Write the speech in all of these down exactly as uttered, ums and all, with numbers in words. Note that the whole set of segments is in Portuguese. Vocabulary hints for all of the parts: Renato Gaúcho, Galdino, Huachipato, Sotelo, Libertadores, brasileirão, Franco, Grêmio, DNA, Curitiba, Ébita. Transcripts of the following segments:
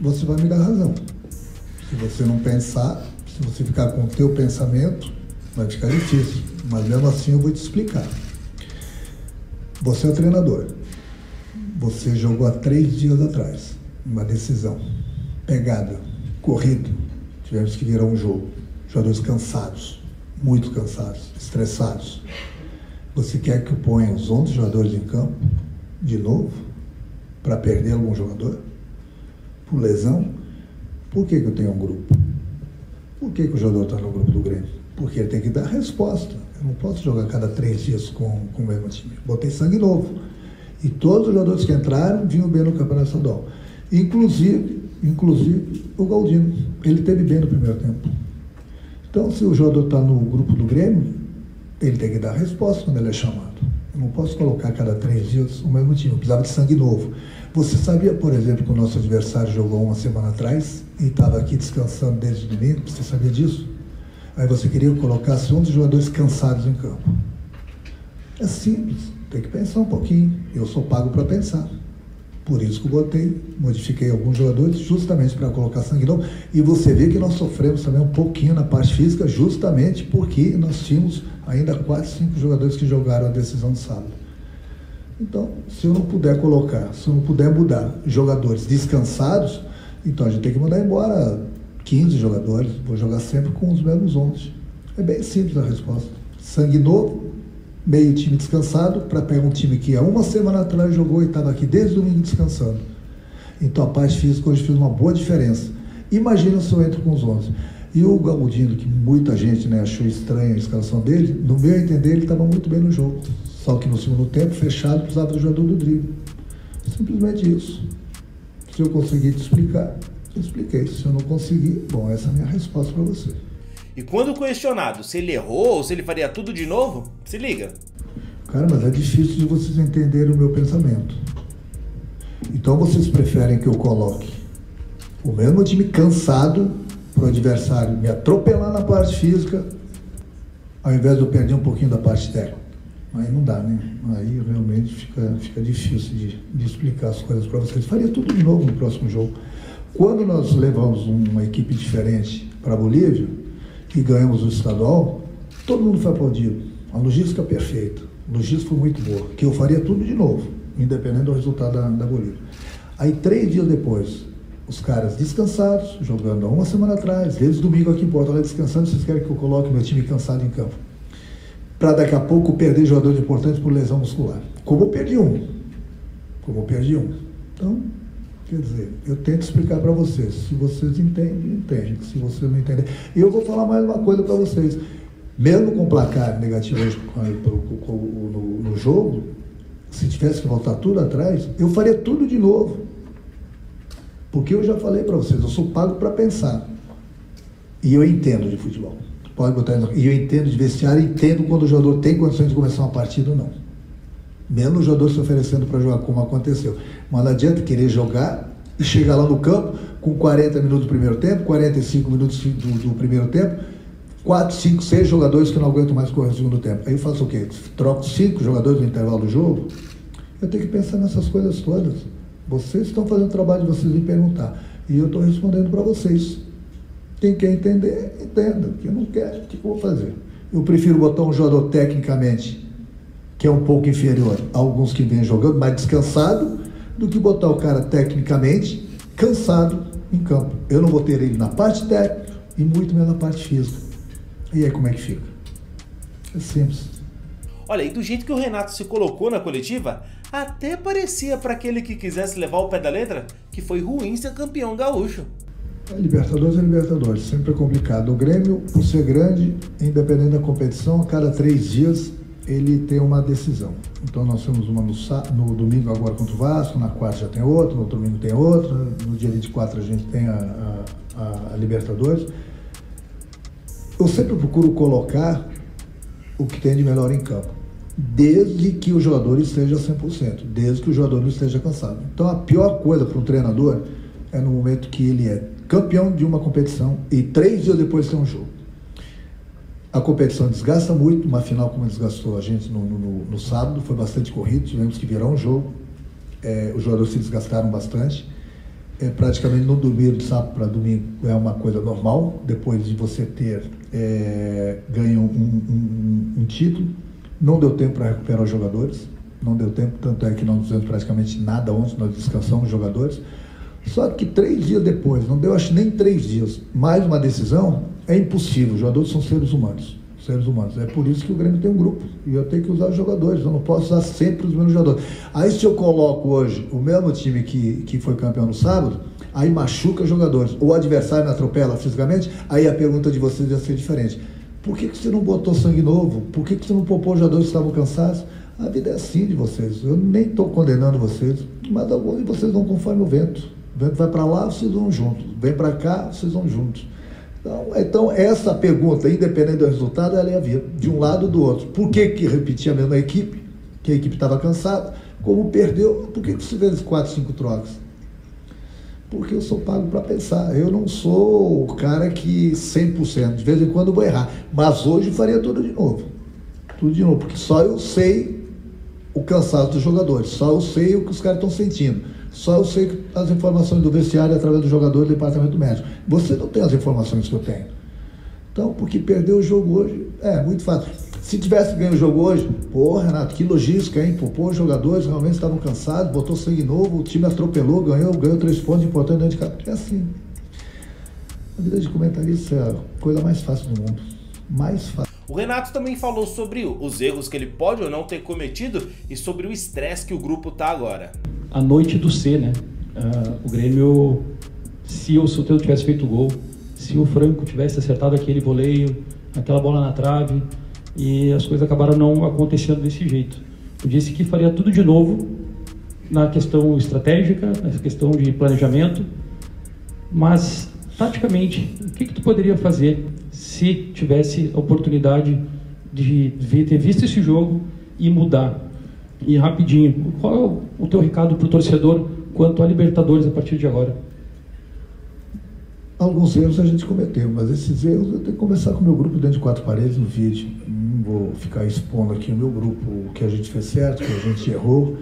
Você vai me dar razão. Se você não pensar, se você ficar com o teu pensamento, vai ficar difícil. Mas mesmo assim eu vou te explicar. Você é o treinador. Você jogou há três dias atrás uma decisão. Pegada, corrido. Tivemos que virar um jogo. Jogadores cansados, muito cansados, estressados. Você quer que eu ponha os onze jogadores em campo de novo para perder algum jogador? Por lesão? Por que que eu tenho um grupo? Por que que o jogador está no grupo do Grêmio? Porque ele tem que dar resposta. Eu não posso jogar cada três dias com, com o mesmo time. Botei sangue novo. E todos os jogadores que entraram vinham bem no Campeonato Estadual. Inclusive, inclusive o Galdino. Ele teve bem no primeiro tempo. Então, se o jogador está no grupo do Grêmio, ele tem que dar resposta quando ele é chamado. Eu não posso colocar cada três dias o mesmo time. Eu precisava de sangue novo. Você sabia, por exemplo, que o nosso adversário jogou uma semana atrás e estava aqui descansando desde o domingo? Você sabia disso? Aí você queria que colocasse um dos jogadores cansados em campo. É simples. Tem que pensar um pouquinho. Eu sou pago para pensar. Por isso que eu botei, modifiquei alguns jogadores justamente para colocar sangue novo. E você vê que nós sofremos também um pouquinho na parte física, justamente porque nós tínhamos ainda quatro, cinco jogadores que jogaram a decisão de sábado. Então, se eu não puder colocar, se eu não puder mudar jogadores descansados, então a gente tem que mandar embora quinze jogadores. Vou jogar sempre com os mesmos onze. É bem simples a resposta. Sangue novo, meio time descansado, para pegar um time que há uma semana atrás jogou e estava aqui desde domingo descansando. Então a parte física hoje fez uma boa diferença. Imagina se eu entro com os onze. E o Galdino, que muita gente, né, achou estranha a escalação dele, no meu entender ele estava muito bem no jogo. Só que no segundo tempo, fechado, precisava do jogador do drible. Simplesmente isso. Se eu conseguir te explicar, te expliquei. Se eu não conseguir, bom, essa é a minha resposta para você. E quando questionado se ele errou ou se ele faria tudo de novo, se liga. Cara, mas é difícil de vocês entenderem o meu pensamento. Então vocês preferem que eu coloque o mesmo time cansado para o adversário me atropelar na parte física, ao invés de eu perder um pouquinho da parte técnica. Aí não dá, né? Aí realmente fica, fica difícil de, de explicar as coisas para vocês. Faria tudo de novo no próximo jogo. Quando nós levamos uma equipe diferente para a Bolívia, que ganhamos o estadual, todo mundo foi aplaudido. A logística perfeita, a logística foi muito boa, que eu faria tudo de novo, independente do resultado da, da Bolívia. Aí, três dias depois, os caras descansados, jogando há uma semana atrás, desde domingo aqui em Porto Alegre descansando, vocês querem que eu coloque meu time cansado em campo, para daqui a pouco perder jogadores importantes por lesão muscular. Como eu perdi um. Como eu perdi um. Então, quer dizer, eu tento explicar para vocês. Se vocês entendem, entendem. Se vocês não entendem... E eu vou falar mais uma coisa para vocês. Mesmo com placar negativo hoje no, no jogo, se tivesse que voltar tudo atrás, eu faria tudo de novo. Porque eu já falei para vocês, eu sou pago para pensar. E eu entendo de futebol. Pode botar. E eu entendo de vestiário, entendo quando o jogador tem condições de começar uma partida ou não. Mesmo o jogador se oferecendo para jogar, como aconteceu. Mas não adianta querer jogar e chegar lá no campo com quarenta minutos do primeiro tempo, quarenta e cinco minutos do, do primeiro tempo, quatro, cinco, seis jogadores que eu não aguento mais correr no segundo tempo. Aí eu faço o quê? Troco cinco jogadores no intervalo do jogo? Eu tenho que pensar nessas coisas todas. Vocês estão fazendo o trabalho de vocês me perguntar. E eu estou respondendo para vocês. Quem quer entender, entenda. Quem não quer, o que eu vou fazer? Eu prefiro botar um jogador tecnicamente que é um pouco inferior a alguns que vêm jogando, mais descansado, do que botar o cara tecnicamente cansado em campo. Eu não vou ter ele na parte técnica e muito menos na parte física. E aí como é que fica? É simples. Olha, e do jeito que o Renato se colocou na coletiva, até parecia para aquele que quisesse levar o pé da letra que foi ruim ser campeão gaúcho. É, Libertadores é Libertadores, sempre é complicado. O Grêmio, por ser grande, independente da competição, a cada três dias ele tem uma decisão. Então nós temos uma no, no domingo agora contra o Vasco, na quarta já tem outra, no outro domingo tem outra, no dia vinte e quatro a gente tem a, a, a Libertadores. Eu sempre procuro colocar o que tem de melhor em campo, desde que o jogador esteja cem por cento, desde que o jogador não esteja cansado. Então a pior coisa para um treinador é no momento que ele é campeão de uma competição e três dias depois tem um jogo. A competição desgasta muito, uma final como desgastou a gente no, no, no sábado, foi bastante corrido, tivemos que virar um jogo, é, os jogadores se desgastaram bastante, é, praticamente não dormiram de sábado para domingo, é uma coisa normal, depois de você ter é, ganho um, um, um título. Não deu tempo para recuperar os jogadores, não deu tempo, tanto é que não fizemos praticamente nada ontem, nós descansamos os jogadores. Só que três dias depois, não deu acho nem três dias, mais uma decisão, é impossível, os jogadores são seres humanos. Seres humanos. É por isso que o Grêmio tem um grupo. E eu tenho que usar os jogadores. Eu não posso usar sempre os mesmos jogadores. Aí se eu coloco hoje o mesmo time que, que foi campeão no sábado, aí machuca os jogadores. O adversário me atropela fisicamente, aí a pergunta de vocês ia ser diferente. Por que, que você não botou sangue novo? Por que, que você não poupou os jogadores que estavam cansados? A vida é assim de vocês. Eu nem estou condenando vocês, mas alguns de vocês vão conforme o vento. O vento vai para lá, vocês vão juntos. Vem para cá, vocês vão juntos. Então, então, essa pergunta, independente do resultado, ela ia vir de um lado ou do outro. Por que que repetia a mesma equipe? Que a equipe estava cansada. Como perdeu, por que que você fez quatro, cinco trocas? Porque eu sou pago para pensar. Eu não sou o cara que cem por cento, de vez em quando eu vou errar. Mas hoje eu faria tudo de novo. Tudo de novo, porque só eu sei o cansaço dos jogadores. Só eu sei o que os caras estão sentindo. Só eu sei as informações do vestiário através do jogador do departamento médico. Você não tem as informações que eu tenho. Então, porque perder o jogo hoje é muito fácil. Se tivesse ganho o jogo hoje, pô, Renato, que logística, hein? Pô, pô, os jogadores realmente estavam cansados, botou sangue novo, o time atropelou, ganhou, ganhou três pontos importantes dentro de casa. É assim. A vida de comentarista é a coisa mais fácil do mundo. Mais fácil. O Renato também falou sobre os erros que ele pode ou não ter cometido e sobre o estresse que o grupo tá agora. A noite do C, né? Uh, o Grêmio, se o Sotelo tivesse feito o gol, se o Franco tivesse acertado aquele voleio, aquela bola na trave, e as coisas acabaram não acontecendo desse jeito. Eu disse que faria tudo de novo na questão estratégica, na questão de planejamento, mas taticamente, o que que tu poderia fazer se tivesse a oportunidade de ter visto esse jogo e mudar? E rapidinho, qual é o teu recado para o torcedor quanto a Libertadores a partir de agora? Alguns erros a gente cometeu, mas esses erros eu tenho que conversar com o meu grupo dentro de quatro paredes no vídeo. Não vou ficar expondo aqui o meu grupo, o que a gente fez certo, o que a gente errou.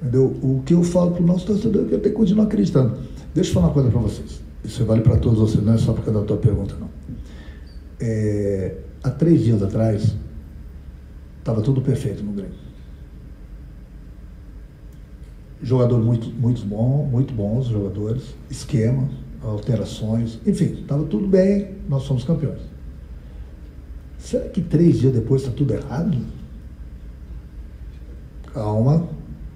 Entendeu? O que eu falo para o nosso torcedor é que eu tenho que continuar acreditando. Deixa eu falar uma coisa para vocês. Isso vale para todos vocês, não é só por causa da tua pergunta, não. É, há três dias atrás, estava tudo perfeito no Grêmio. Jogador muito, muito bom, muito bons jogadores, esquema, alterações, enfim, estava tudo bem, nós somos campeões. Será que três dias depois está tudo errado? Calma,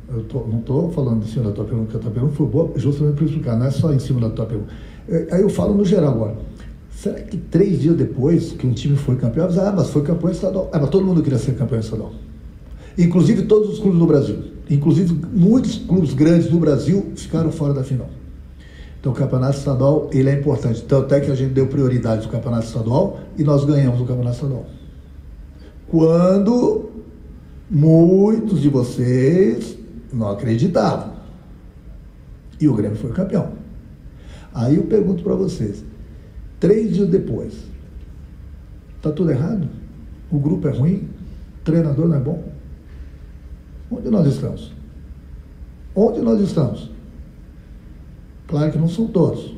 eu tô, não estou falando em cima da tua pergunta, que a tua pergunta foi boa, justamente para explicar, não é só em cima da tua pergunta. Aí eu falo no geral agora. Será que três dias depois que um time foi campeão, ah, mas foi campeão estadual, ah, mas todo mundo queria ser campeão estadual. Inclusive todos os clubes do Brasil. Inclusive, muitos clubes grandes do Brasil ficaram fora da final. Então, o campeonato estadual, ele é importante. Tanto é que a gente deu prioridade ao campeonato estadual e nós ganhamos o campeonato estadual. Quando muitos de vocês não acreditavam. E o Grêmio foi campeão. Aí eu pergunto para vocês, três dias depois, está tudo errado? O grupo é ruim? O treinador não é bom? Onde nós estamos? Onde nós estamos? Claro que não são todos.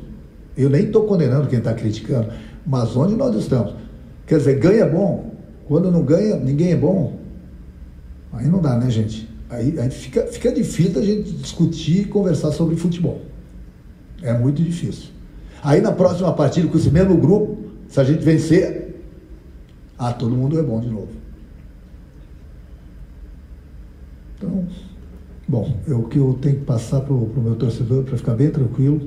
Eu nem estou condenando quem está criticando, mas onde nós estamos? Quer dizer, ganha é bom. Quando não ganha, ninguém é bom. Aí não dá, né, gente? Aí, aí fica, fica difícil a gente discutir e conversar sobre futebol. É muito difícil. Aí na próxima partida, com esse mesmo grupo, se a gente vencer, ah, todo mundo é bom de novo. Então, bom, é o que eu tenho que passar para o meu torcedor para ficar bem tranquilo.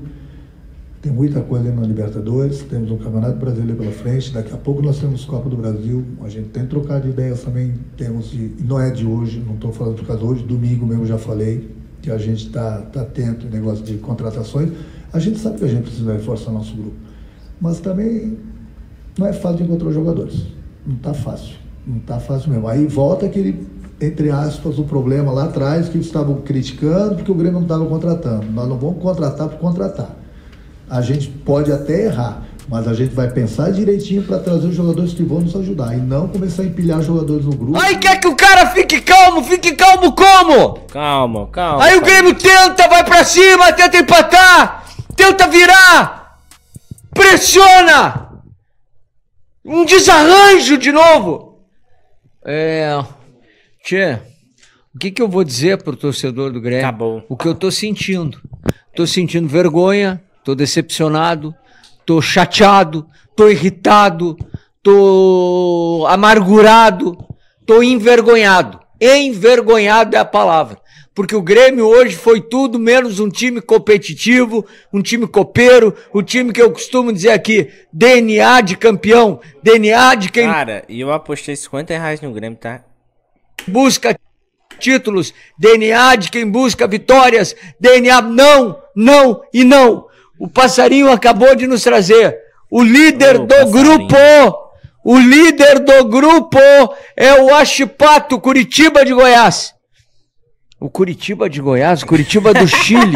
Tem muita coisa na Libertadores, temos um Campeonato Brasileiro pela frente, daqui a pouco nós temos Copa do Brasil, a gente tem que trocar de ideias também, temos de, não é de hoje, não estou falando por causa de hoje, domingo mesmo já falei, que a gente está tá atento ao negócio de contratações, a gente sabe que a gente precisa reforçar nosso grupo, mas também não é fácil de encontrar os jogadores, não está fácil, não está fácil mesmo, aí volta aquele... entre aspas, o problema lá atrás que eles estavam criticando porque o Grêmio não estava contratando. Nós não vamos contratar por contratar. A gente pode até errar, mas a gente vai pensar direitinho para trazer os jogadores que vão nos ajudar e não começar a empilhar jogadores no grupo. Aí quer que o cara fique calmo, fique calmo como? Calma, calma. Aí calma. O Grêmio tenta, vai para cima, tenta empatar, Tenta virar! Pressiona! Um desarranjo de novo! É... Tchê, o que que eu vou dizer pro torcedor do Grêmio? Tá bom. O que eu tô sentindo. Tô sentindo vergonha, tô decepcionado, tô chateado, tô irritado, tô amargurado, tô envergonhado. Envergonhado é a palavra. Porque o Grêmio hoje foi tudo menos um time competitivo, um time copeiro, o time que eu costumo dizer aqui, D N A de campeão, D N A de quem... Cara, e eu apostei cinquenta reais no Grêmio, tá? Busca títulos, D N A de quem busca vitórias, D N A não, não e não. O passarinho acabou de nos trazer. O líder oh, do passarinho. grupo, o líder do grupo é o Huachipato, Curitiba de Goiás. O Curitiba de Goiás, o Curitiba do Chile.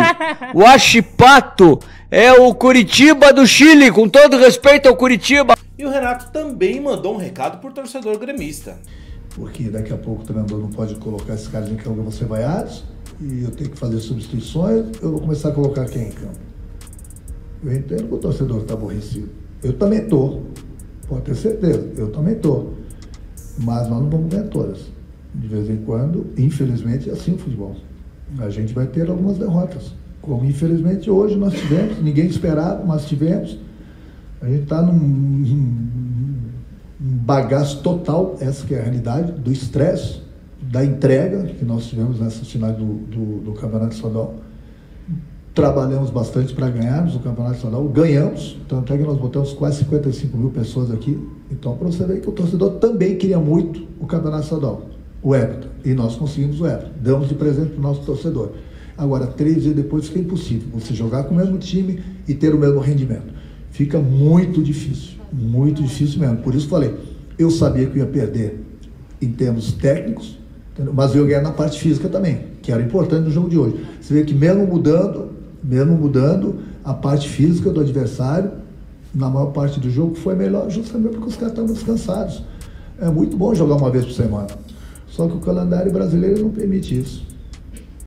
O Huachipato é o Curitiba do Chile, com todo respeito ao Curitiba. E o Renato também mandou um recado pro torcedor gremista. Porque daqui a pouco o treinador não pode colocar esses caras em campo, você vai vaiados, e eu tenho que fazer substituições, eu vou começar a colocar quem em campo. Eu entendo que o torcedor está aborrecido. Eu também tô, pode ter certeza, eu também tô. Mas nós não vamos ganhar todas. De vez em quando, infelizmente, é assim o futebol. A gente vai ter algumas derrotas, como infelizmente hoje nós tivemos, ninguém esperava, mas tivemos. A gente está num, num bagaço total, essa que é a realidade, do estresse, da entrega que nós tivemos nessas finais do, do, do Campeonato Estadual. Trabalhamos bastante para ganharmos o Campeonato Estadual, ganhamos, tanto é que nós botamos quase cinquenta e cinco mil pessoas aqui. Então, para você ver que o torcedor também queria muito o Campeonato Estadual. O Ébita, e nós conseguimos o Ébita, damos de presente para o nosso torcedor. Agora, três dias depois fica impossível você jogar com o mesmo time e ter o mesmo rendimento. Fica muito difícil, muito difícil mesmo. Por isso falei, eu sabia que eu ia perder em termos técnicos, mas eu ia ganhar na parte física também, que era importante no jogo de hoje. Você vê que mesmo mudando, mesmo mudando a parte física do adversário, na maior parte do jogo foi melhor, justamente porque os caras estavam descansados. É muito bom jogar uma vez por semana. Só que o calendário brasileiro não permite isso.